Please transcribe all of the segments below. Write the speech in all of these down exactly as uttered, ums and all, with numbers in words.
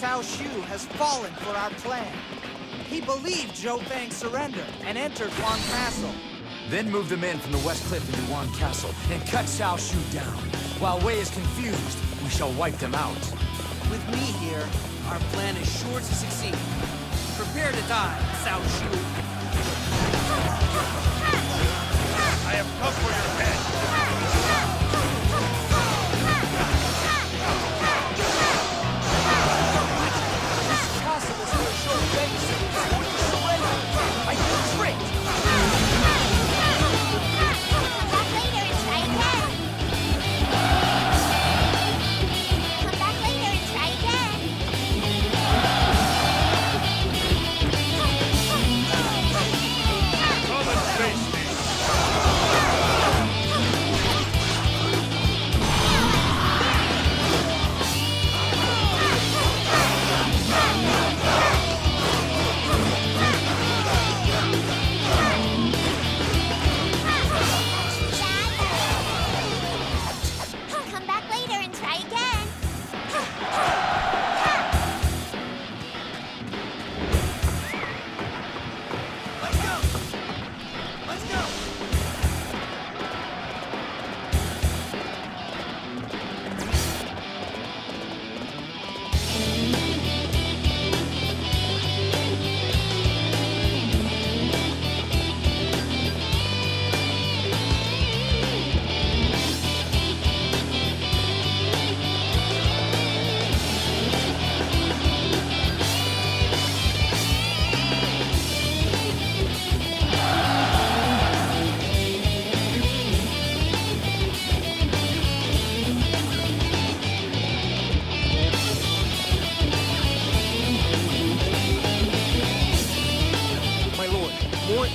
Cao Xu has fallen for our plan. He believed Zhou Fang's surrender and entered Wan Castle. Then move the men from the West Cliff into Wan Castle and cut Cao Xu down. While Wei is confused, we shall wipe them out. With me here, our plan is sure to succeed. Prepare to die, Cao Xu. I have come for your head.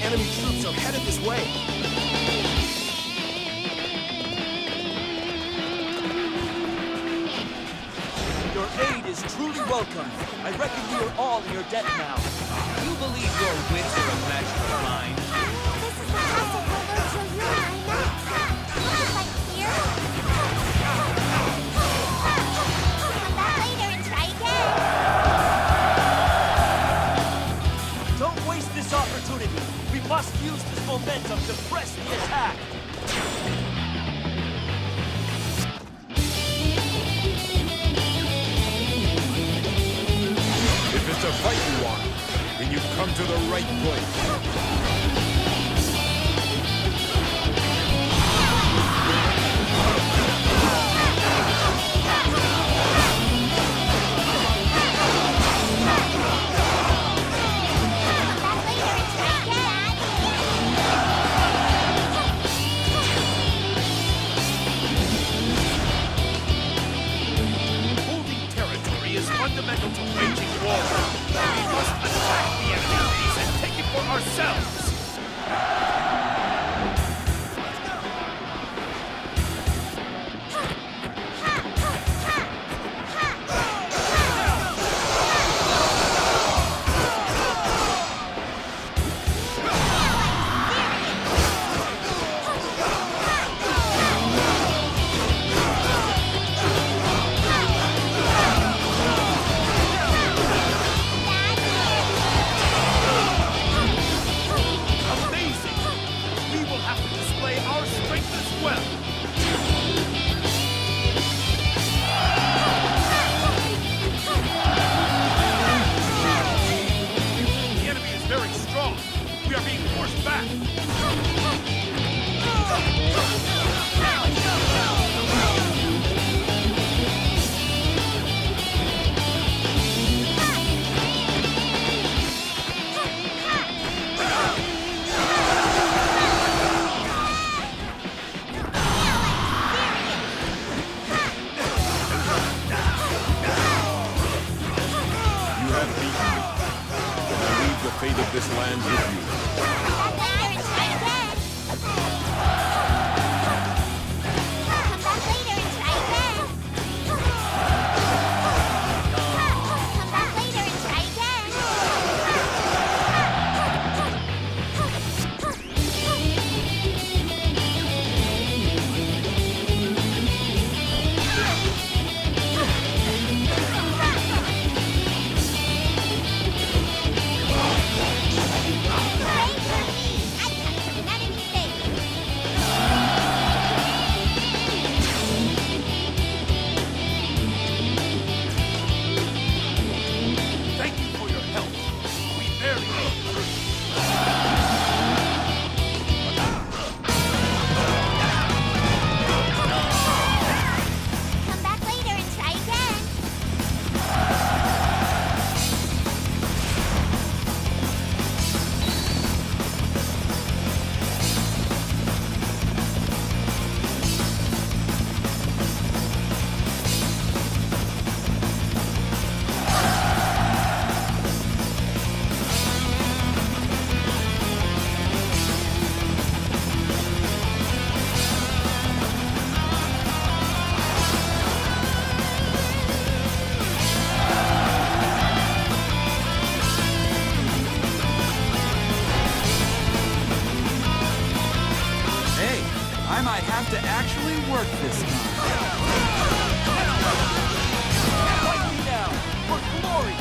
Enemy troops are headed this way. Your aid is truly welcome. I reckon we are all in your debt now. You believe your wits are a match for mine? This is the castle where those who you are not come. You can fight here. I'll come back later and try again. Don't waste this opportunity. We must use this momentum to press the attack! If it's a fight you want, then you've come to the right place. Fundamental to waging war. We must attack the enemies and take it for ourselves. Let's go. Fate of this land with you. to actually work this time. Fight me now for glory!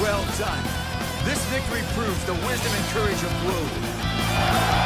Well done. This victory proves the wisdom and courage of Wu.